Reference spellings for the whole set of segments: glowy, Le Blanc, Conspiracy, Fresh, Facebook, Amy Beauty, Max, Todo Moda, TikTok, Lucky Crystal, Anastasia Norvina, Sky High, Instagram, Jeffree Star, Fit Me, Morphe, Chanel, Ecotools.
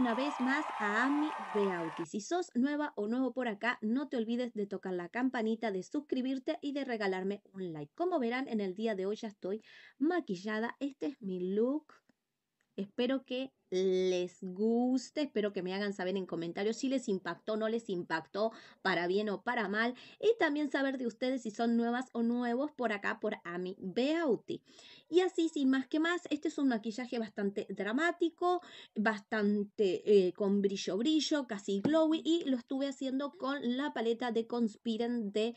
una vez más a Amy Beauty. Si sos nueva o nuevo por acá, no te olvides de tocar la campanita, de suscribirte y de regalarme un like. Como verán, en el día de hoy ya estoy maquillada. Este es mi look. Espero que les guste, espero que me hagan saber en comentarios si les impactó o no les impactó, para bien o para mal, y también saber de ustedes si son nuevas o nuevos por acá por Amy Beauty. Y así, sin más que más, este es un maquillaje bastante dramático, bastante con brillo, casi glowy, y lo estuve haciendo con la paleta de Conspiracy de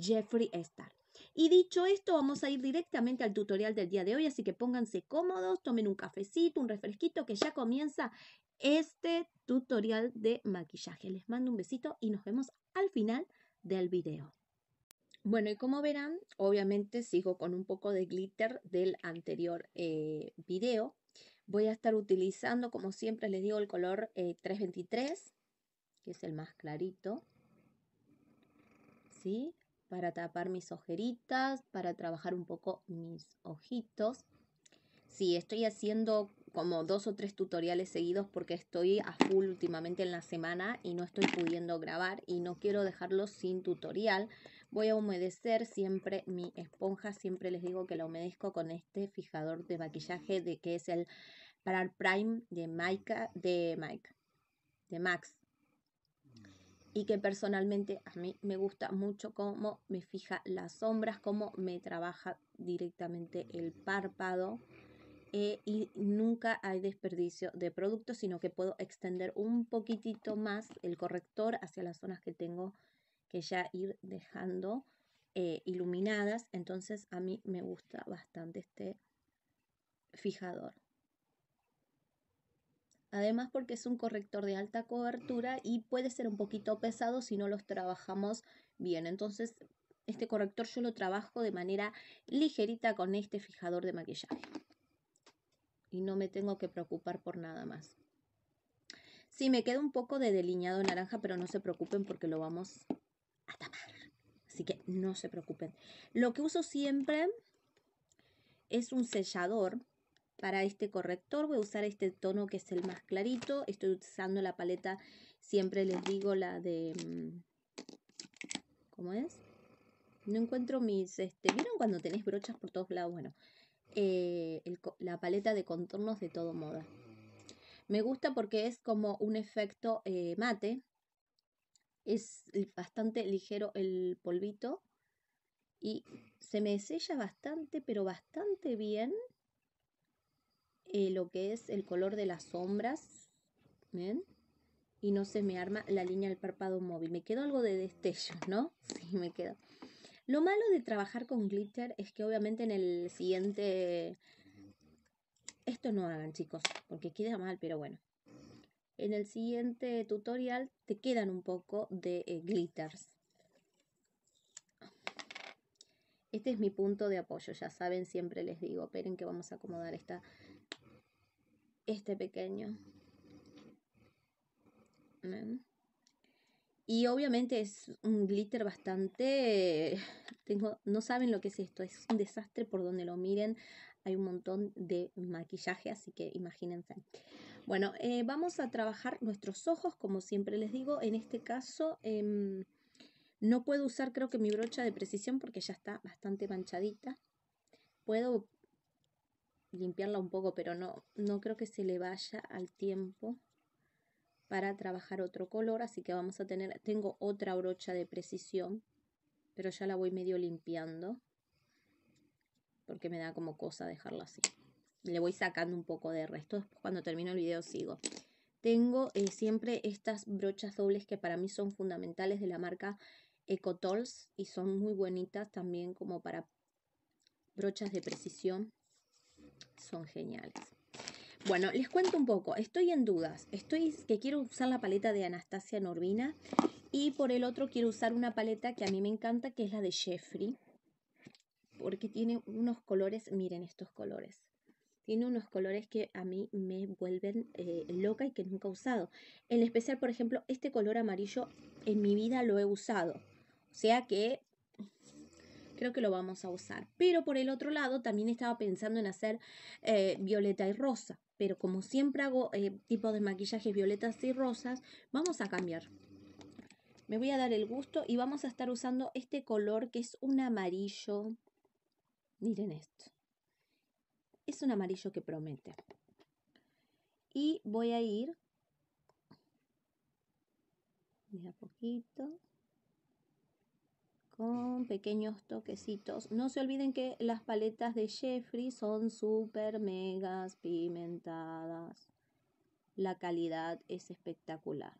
Jeffree Star. Y dicho esto, vamos a ir directamente al tutorial del día de hoy, así que pónganse cómodos, tomen un cafecito, un refresquito, que ya comienza este tutorial de maquillaje. Les mando un besito y nos vemos al final del video. Bueno, y como verán, obviamente sigo con un poco de glitter del anterior video. Voy a estar utilizando, como siempre les digo, el color 323, que es el más clarito, ¿sí? Para tapar mis ojeritas, para trabajar un poco mis ojitos. Sí, estoy haciendo como 2 o 3 tutoriales seguidos porque estoy a full últimamente en la semana y no estoy pudiendo grabar y no quiero dejarlo sin tutorial. Voy a humedecer siempre mi esponja, siempre les digo que la humedezco con este fijador de maquillaje de que es el Paral Prime de Max. Y que personalmente a mí me gusta mucho cómo me fija las sombras, cómo me trabaja directamente el párpado. Y nunca hay desperdicio de producto, sino que puedo extender un poquitito más el corrector hacia las zonas que tengo que ya ir dejando iluminadas. Entonces a mí me gusta bastante este fijador. Además porque es un corrector de alta cobertura y puede ser un poquito pesado si no los trabajamos bien. Entonces este corrector yo lo trabajo de manera ligerita con este fijador de maquillaje. Y no me tengo que preocupar por nada más. Sí, me queda un poco de delineado naranja, pero no se preocupen porque lo vamos a tapar. Así que no se preocupen. Lo que uso siempre es un sellador. Para este corrector voy a usar este tono que es el más clarito. Estoy usando la paleta, siempre les digo, la de... ¿Cómo es? No encuentro mis... ¿Vieron cuando tenés brochas por todos lados? Bueno, la paleta de contornos de Todo Moda. Me gusta porque es como un efecto mate. Es bastante ligero el polvito. Y se me sella bastante, pero bastante bien. Lo que es el color de las sombras, ¿ven? Y no se me arma la línea del párpado móvil. Me quedó algo de destello, ¿no? Sí, me quedó. Lo malo de trabajar con glitter es que obviamente en el siguiente... Esto no hagan, chicos, porque queda mal, pero bueno. En el siguiente tutorial te quedan un poco de glitters. Este es mi punto de apoyo, ya saben, siempre les digo. Esperen que vamos a acomodar esta... Este pequeño. Y obviamente es un glitter bastante... No saben lo que es esto. Es un desastre por donde lo miren. Hay un montón de maquillaje, así que imagínense. Bueno, vamos a trabajar nuestros ojos, como siempre les digo. En este caso no puedo usar, creo que mi brocha de precisión porque ya está bastante manchadita. Puedo limpiarla un poco, pero no creo que se le vaya al tiempo para trabajar otro color, así que vamos a tener, tengo otra brocha de precisión, pero ya la voy medio limpiando porque me da como cosa dejarla así. Le voy sacando un poco de resto, después cuando termino el video sigo. Tengo siempre estas brochas dobles que para mí son fundamentales, de la marca Ecotools, y son muy bonitas también como para brochas de precisión. Son geniales. Bueno, les cuento un poco. Estoy en dudas. Quiero usar la paleta de Anastasia Norvina. Y por el otro quiero usar una paleta que a mí me encanta, que es la de Jeffree. Porque tiene unos colores, miren estos colores. Tiene unos colores que a mí me vuelven loca y que nunca he usado. En especial, por ejemplo, este color amarillo en mi vida lo he usado. O sea que... creo que lo vamos a usar. Pero por el otro lado también estaba pensando en hacer violeta y rosa. Pero como siempre hago tipos de maquillajes violetas y rosas, vamos a cambiar. Me voy a dar el gusto y vamos a estar usando este color que es un amarillo. Miren esto. Es un amarillo que promete. Y voy a ir de a poquito con pequeños toquecitos. No se olviden que las paletas de Jeffree son súper megas pigmentadas. La calidad es espectacular.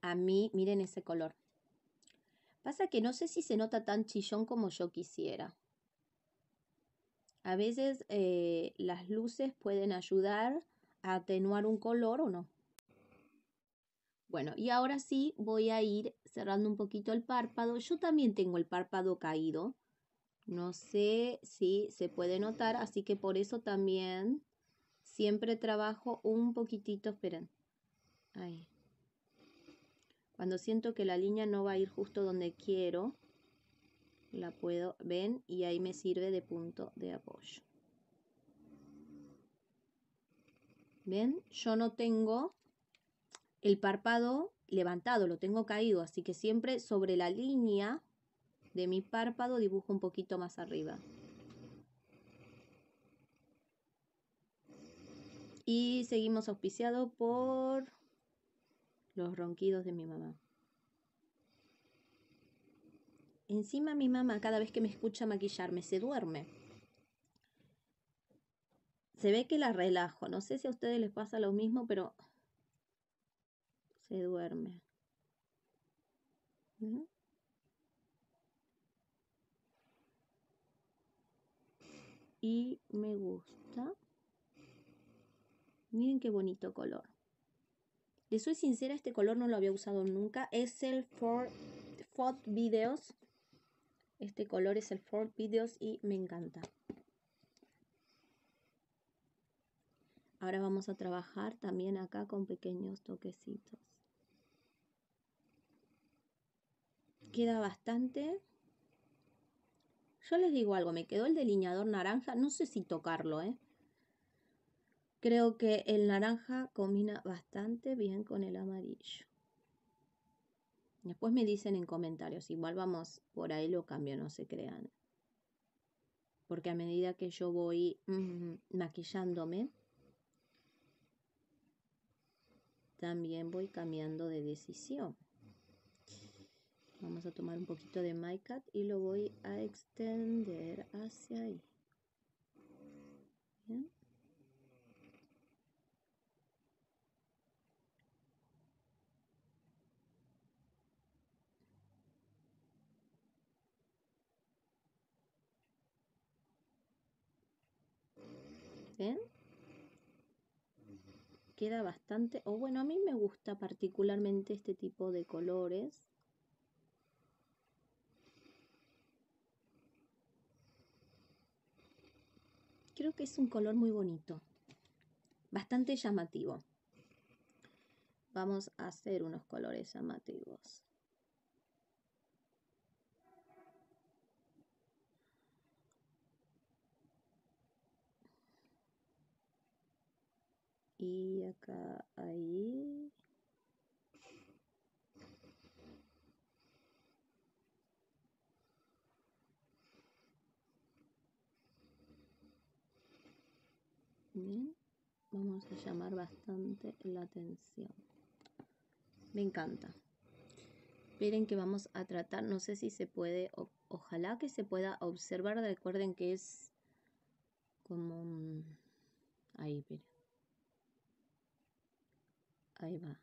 A mí, miren ese color. Pasa que no sé si se nota tan chillón como yo quisiera. A veces las luces pueden ayudar a atenuar un color o no. Bueno, y ahora sí voy a ir cerrando un poquito el párpado. Yo también tengo el párpado caído. No sé si se puede notar, así que por eso también siempre trabajo un poquitito. Esperen. Ahí. Cuando siento que la línea no va a ir justo donde quiero, la puedo, ven, y ahí me sirve de punto de apoyo. ¿Ven? Yo no tengo el párpado levantado, lo tengo caído, así que siempre sobre la línea de mi párpado dibujo un poquito más arriba. Y seguimos auspiciado por los ronquidos de mi mamá. Encima mi mamá, cada vez que me escucha maquillarme, se duerme. Se ve que la relajo. No sé si a ustedes les pasa lo mismo, pero se duerme. ¿Mm? Y me gusta. Miren qué bonito color. Les soy sincera, este color no lo había usado nunca. Es el Ford Videos. Este color es el Ford Videos y me encanta. Ahora vamos a trabajar también acá con pequeños toquecitos. Queda bastante. Yo les digo algo, me quedó el delineador naranja. No sé si tocarlo, ¿eh? Creo que el naranja combina bastante bien con el amarillo. Después me dicen en comentarios, igual vamos, por ahí lo cambio, no se crean. Porque a medida que yo voy maquillándome, también voy cambiando de decisión. Vamos a tomar un poquito de My Cat y lo voy a extender hacia ahí. Bien. ¿Ven? Queda bastante, o bueno, a mí me gusta particularmente este tipo de colores. Creo que es un color muy bonito, bastante llamativo. Vamos a hacer unos colores llamativos. Y acá, ahí. Bien. Vamos a llamar bastante la atención. Me encanta. Miren que vamos a tratar, no sé si se puede, ojalá que se pueda observar. Recuerden que es como un... Ahí, miren. Ahí va.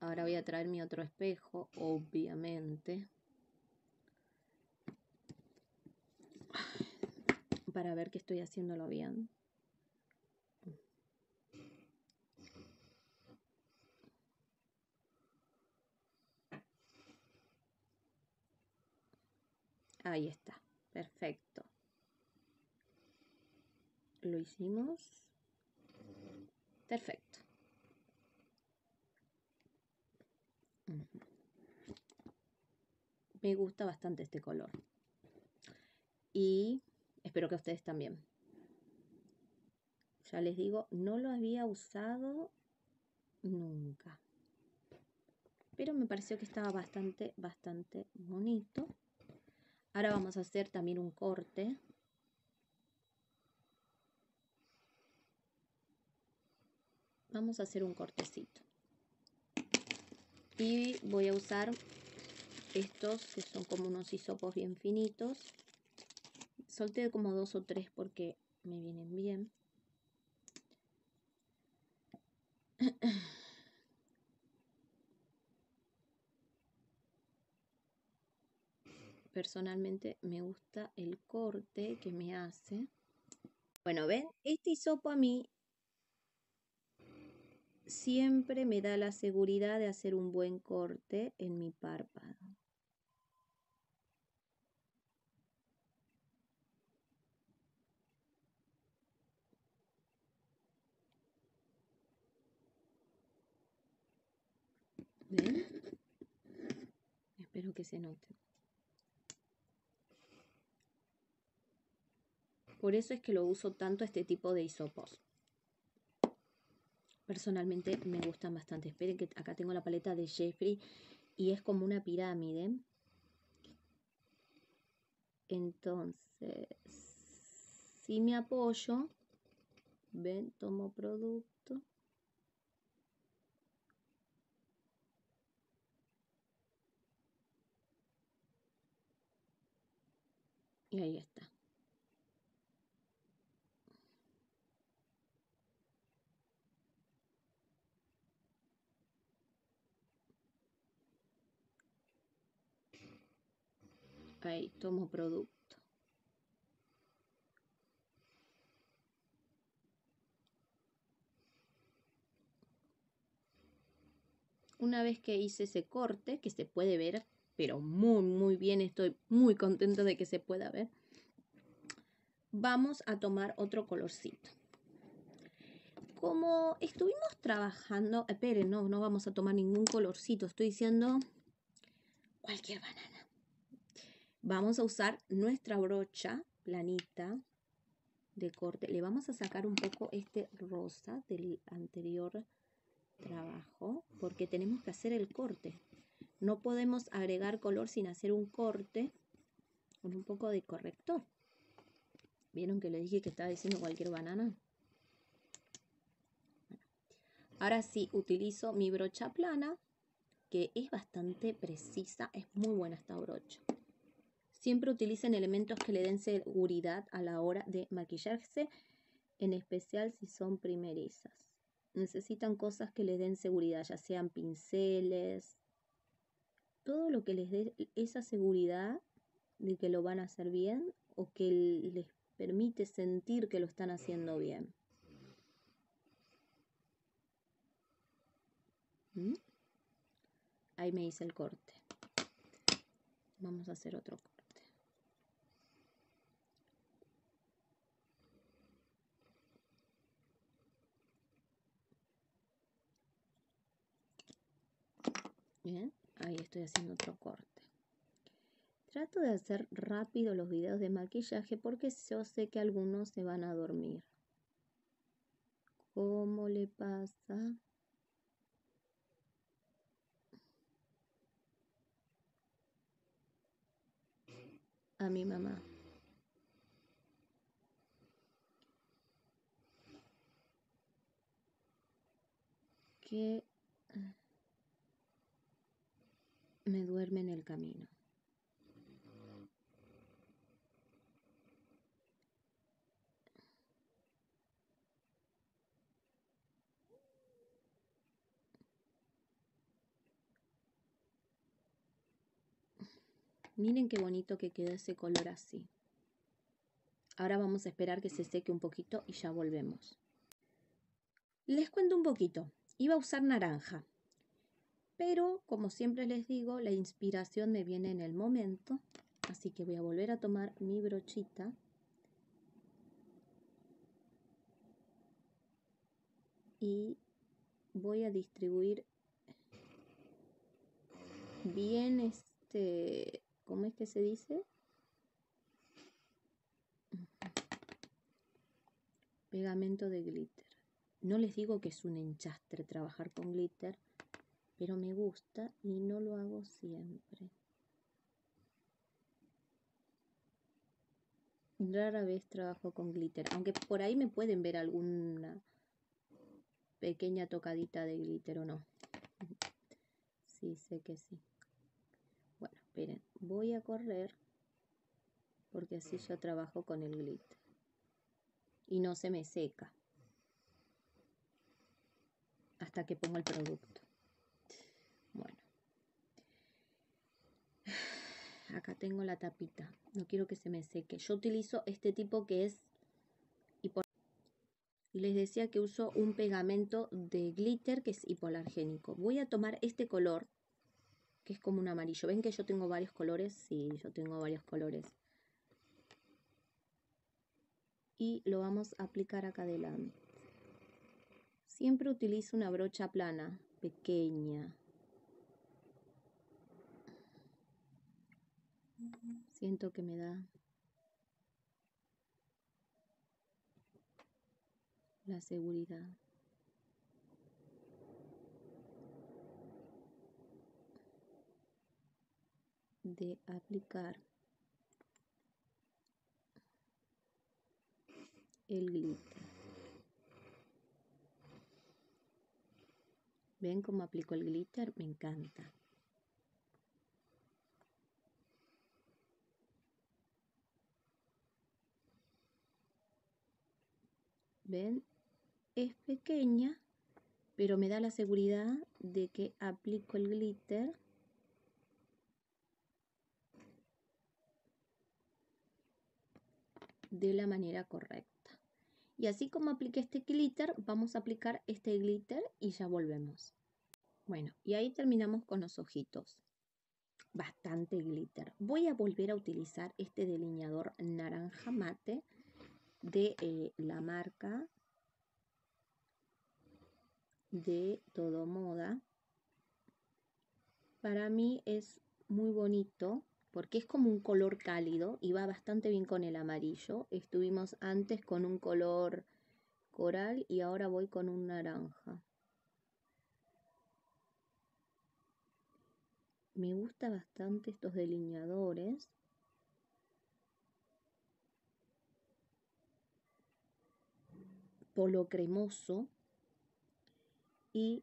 Ahora voy a traer mi otro espejo, obviamente, para ver que estoy haciéndolo bien. Ahí está, perfecto. lo hicimos. Perfecto. Me gusta bastante este color. Y espero que a ustedes también. Ya les digo, no lo había usado nunca. Pero me pareció que estaba bastante, bastante bonito. Ahora vamos a hacer también un corte. Vamos a hacer un cortecito. Y voy a usar estos que son como unos hisopos bien finitos. Solté como 2 o 3 porque me vienen bien. Personalmente me gusta el corte que me hace. Bueno, ven, este hisopo a mí siempre me da la seguridad de hacer un buen corte en mi párpado. ¿Ven? Espero que se note. Por eso es que lo uso tanto este tipo de hisopos. Personalmente me gustan bastante. Esperen que acá tengo la paleta de Jeffree y es como una pirámide. Entonces, si me apoyo, ven, tomo producto. Y ahí está. Ahí tomo producto. Una vez que hice ese corte, que se puede ver, pero muy, muy bien, estoy muy contenta de que se pueda ver. Vamos a tomar otro colorcito. Como estuvimos trabajando... Esperen, no vamos a tomar ningún colorcito. Estoy diciendo cualquier banana. Vamos a usar nuestra brocha planita de corte. Le vamos a sacar un poco este rosa del anterior trabajo porque tenemos que hacer el corte. No podemos agregar color sin hacer un corte con un poco de corrector. ¿Vieron que le dije que estaba diciendo cualquier banana? Ahora sí, utilizo mi brocha plana, que es bastante precisa. Es muy buena esta brocha. Siempre utilicen elementos que le den seguridad a la hora de maquillarse, en especial si son primerizas. Necesitan cosas que les den seguridad, ya sean pinceles, todo lo que les dé esa seguridad de que lo van a hacer bien o que les permite sentir que lo están haciendo bien. Ahí me hice el corte. Vamos a hacer otro corte. Bien, ahí estoy haciendo otro corte. Trato de hacer rápido los videos de maquillaje porque yo sé que algunos se van a dormir. ¿Cómo le pasa? A mi mamá. Que me duerme en el camino. Miren qué bonito que quedó ese color así. Ahora vamos a esperar que se seque un poquito y ya volvemos. Les cuento un poquito. Iba a usar naranja. Pero, como siempre les digo, la inspiración me viene en el momento, así que voy a volver a tomar mi brochita y voy a distribuir bien este, ¿cómo es que se dice? Pegamento de glitter. No les digo que es un enchastre trabajar con glitter, pero me gusta y no lo hago siempre. Rara vez trabajo con glitter, aunque por ahí me pueden ver alguna pequeña tocadita de glitter o no. Sí, sé que sí. Bueno, esperen, voy a correr porque así yo trabajo con el glitter y no se me seca hasta que pongo el producto. Bueno, acá tengo la tapita, no quiero que se me seque. Yo utilizo este tipo que es, les decía que uso un pegamento de glitter que es hipoalergénico. Voy a tomar este color que es como un amarillo. ¿Ven que yo tengo varios colores? Sí, yo tengo varios colores. Y lo vamos a aplicar acá adelante. Siempre utilizo una brocha plana, pequeña. Siento que me da la seguridad. De aplicar el glitter. ¿Ven cómo aplico el glitter? Me encanta. ¿Ven? Es pequeña, pero me da la seguridad de que aplico el glitter. De la manera correcta. Y así como apliqué este glitter, vamos a aplicar este glitter y ya volvemos. Bueno, y ahí terminamos con los ojitos. Bastante glitter. Voy a volver a utilizar este delineador naranja mate de la marca de Todo Moda. Para mí es muy bonito porque es como un color cálido y va bastante bien con el amarillo. Estuvimos antes con un color coral y ahora voy con un naranja. Me gusta bastante estos delineadores. Polo cremoso y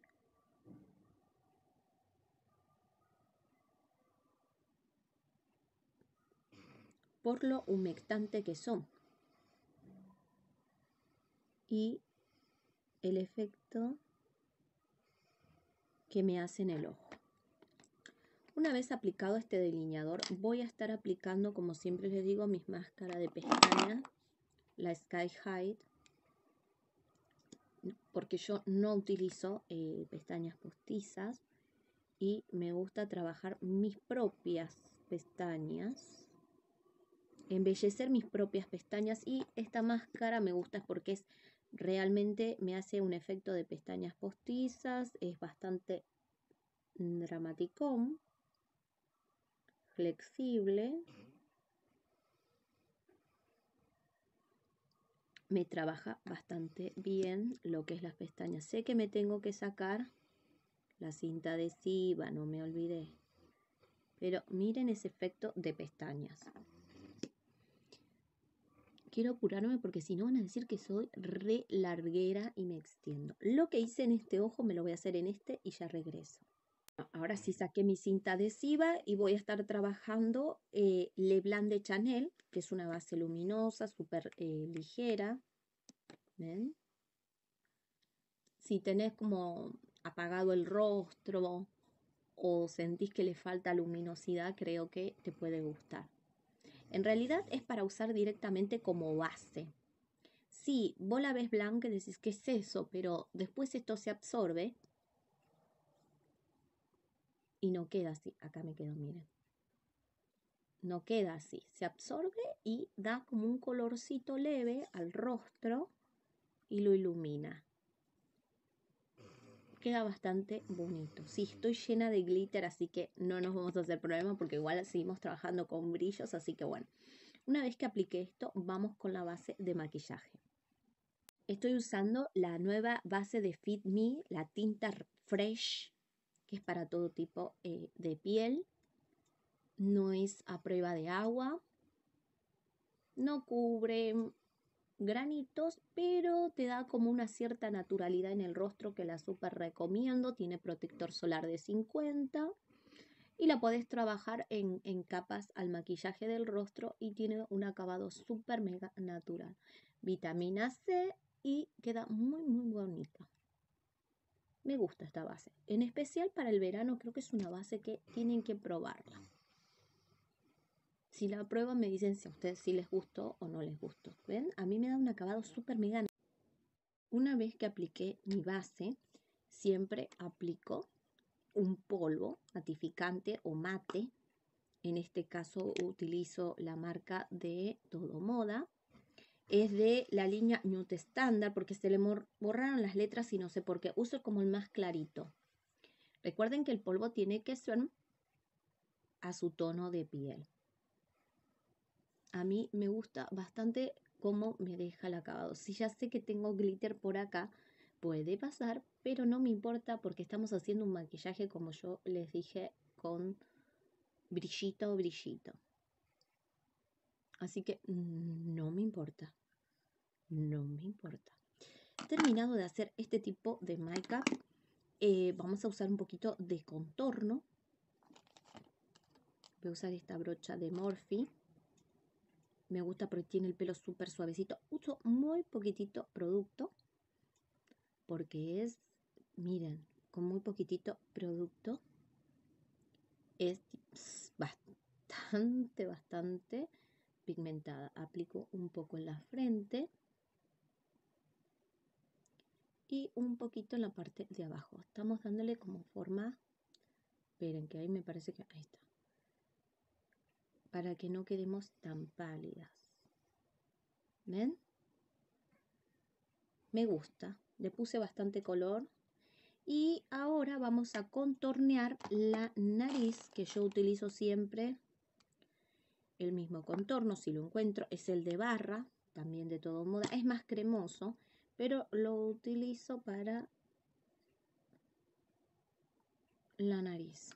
por lo humectante que son y el efecto que me hace en el ojo. Una vez aplicado este delineador, voy a estar aplicando, como siempre les digo, mis máscaras de pestaña, la Sky High, porque yo no utilizo pestañas postizas y me gusta trabajar mis propias pestañas, embellecer mis propias pestañas, y esta máscara me gusta porque es realmente me hace un efecto de pestañas postizas, es bastante dramaticón, flexible, me trabaja bastante bien lo que es las pestañas. Sé que me tengo que sacar la cinta adhesiva, no me olvidé, pero miren ese efecto de pestañas. Quiero apurarme porque si no van a decir que soy re larguera y me extiendo. Lo que hice en este ojo me lo voy a hacer en este y ya regreso. Ahora sí saqué mi cinta adhesiva y voy a estar trabajando Le Blanc de Chanel, que es una base luminosa, súper ligera. ¿Ven? Si tenés como apagado el rostro o sentís que le falta luminosidad, creo que te puede gustar. En realidad es para usar directamente como base. Sí, vos la ves blanca y decís, ¿qué es eso? Pero después esto se absorbe y no queda así. Acá me quedo, miren. No queda así. Se absorbe y da como un colorcito leve al rostro y lo ilumina. queda bastante bonito. Sí, estoy llena de glitter, así que no nos vamos a hacer problema porque igual seguimos trabajando con brillos, así que bueno. Una vez que aplique esto, vamos con la base de maquillaje. Estoy usando la nueva base de Fit Me, la tinta Fresh, que es para todo tipo de piel. No es a prueba de agua. No cubre granitos, pero te da como una cierta naturalidad en el rostro, que la super recomiendo. Tiene protector solar de 50 y la podés trabajar en capas al maquillaje del rostro y tiene un acabado super mega natural. Vitamina C y queda muy muy bonita. Me gusta esta base, en especial para el verano. Creo que es una base que tienen que probarla. Si la prueban me dicen si a ustedes sí les gustó o no les gustó. ¿Ven? A mí me da un acabado súper mega. Una vez que apliqué mi base, siempre aplico un polvo matificante o mate. En este caso utilizo la marca de Todo Moda. Es de la línea Nude Standard porque se le borraron las letras y no sé por qué. Uso como el más clarito. Recuerden que el polvo tiene que ser a su tono de piel. A mí me gusta bastante cómo me deja el acabado. Si ya sé que tengo glitter por acá, puede pasar, pero no me importa porque estamos haciendo un maquillaje, como yo les dije, con brillito o brillito. Así que no me importa, no me importa. Terminado de hacer este tipo de make-up, vamos a usar un poquito de contorno. Voy a usar esta brocha de Morphe. Me gusta porque tiene el pelo súper suavecito. Uso muy poquitito producto. Porque es, miren, con muy poquitito producto es bastante, bastante pigmentada. Aplico un poco en la frente. Y un poquito en la parte de abajo. Estamos dándole como forma. Esperen que ahí me parece que ahí está. Para que no quedemos tan pálidas. ¿Ven? Me gusta. Le puse bastante color. Y ahora vamos a contornear la nariz, que yo utilizo siempre el mismo contorno, si lo encuentro. Es el de barra, también de Todo Moda. Es más cremoso, pero lo utilizo para la nariz.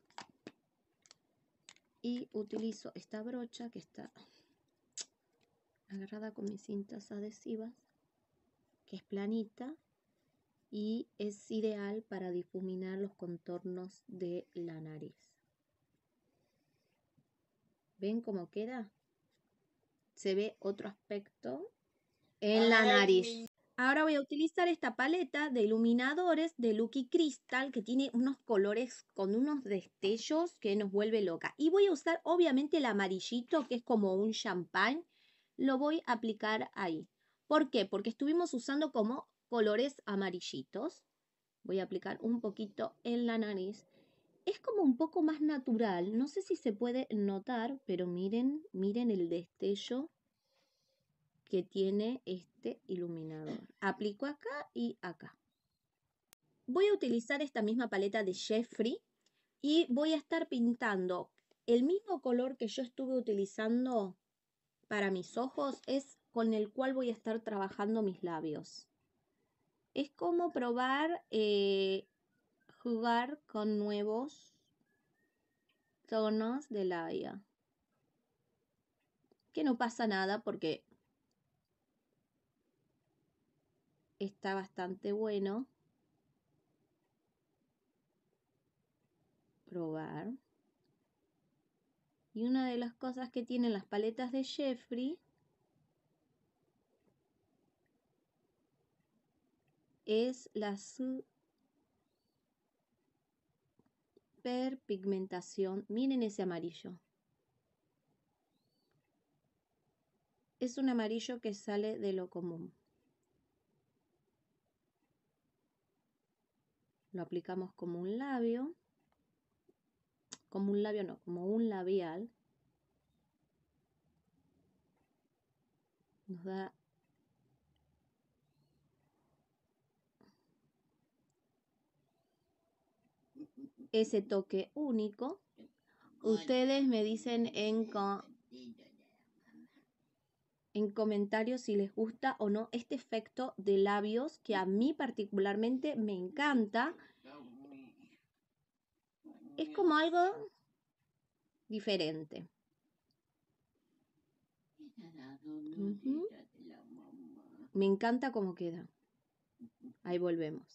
Y utilizo esta brocha que está agarrada con mis cintas adhesivas, que es planita y es ideal para difuminar los contornos de la nariz. ¿Ven cómo queda? Se ve otro aspecto en la nariz. Ahora voy a utilizar esta paleta de iluminadores de Lucky Crystal, que tiene unos colores con unos destellos que nos vuelve loca. Y voy a usar obviamente el amarillito, que es como un champán. Lo voy a aplicar ahí. ¿Por qué? Porque estuvimos usando como colores amarillitos. Voy a aplicar un poquito en la nariz. Es como un poco más natural. No sé si se puede notar, pero miren, miren el destello que tiene este iluminador. Aplico acá y acá. Voy a utilizar esta misma paleta de Jeffree y voy a estar pintando el mismo color que yo estuve utilizando para mis ojos, es con el cual voy a estar trabajando mis labios. Es como probar, jugar con nuevos tonos de labia. Que no pasa nada porque está bastante bueno probar. Y una de las cosas que tienen las paletas de Jeffree es la superpigmentación. Miren ese amarillo. Es un amarillo que sale de lo común. Lo aplicamos como un labio. Como un labio no, como un labial. Nos da ese toque único. Ustedes me dicen en comentarios si les gusta o no este efecto de labios que a mí particularmente me encanta. Es como algo diferente. Me encanta cómo queda. Ahí volvemos.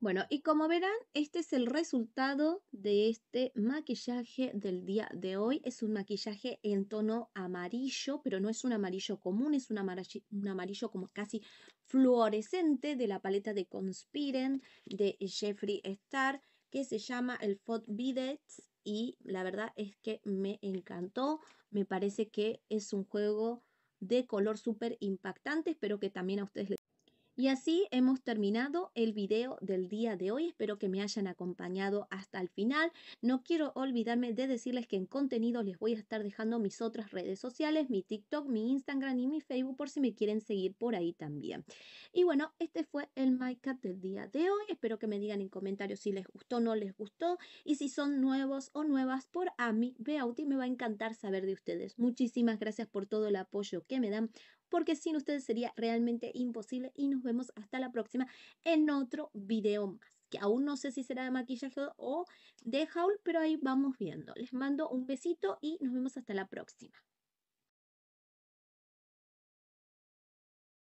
Bueno, y como verán, este es el resultado de este maquillaje del día de hoy. Es un maquillaje en tono amarillo, pero no es un amarillo común, es un amarillo como casi fluorescente de la paleta de Conspiracy de Jeffree Star, que se llama el Faux Bidets, y la verdad es que me encantó. Me parece que es un juego de color súper impactante, espero que también a ustedes les... Y así hemos terminado el video del día de hoy. Espero que me hayan acompañado hasta el final. No quiero olvidarme de decirles que en contenido les voy a estar dejando mis otras redes sociales, mi TikTok, mi Instagram y mi Facebook, por si me quieren seguir por ahí también. Y bueno, este fue el Make Up del día de hoy. Espero que me digan en comentarios si les gustó o no les gustó. Y si son nuevos o nuevas por Amy Beauty, me va a encantar saber de ustedes. Muchísimas gracias por todo el apoyo que me dan, porque sin ustedes sería realmente imposible, y nos vemos hasta la próxima en otro video más, que aún no sé si será de maquillaje o de haul, pero ahí vamos viendo. Les mando un besito y nos vemos hasta la próxima.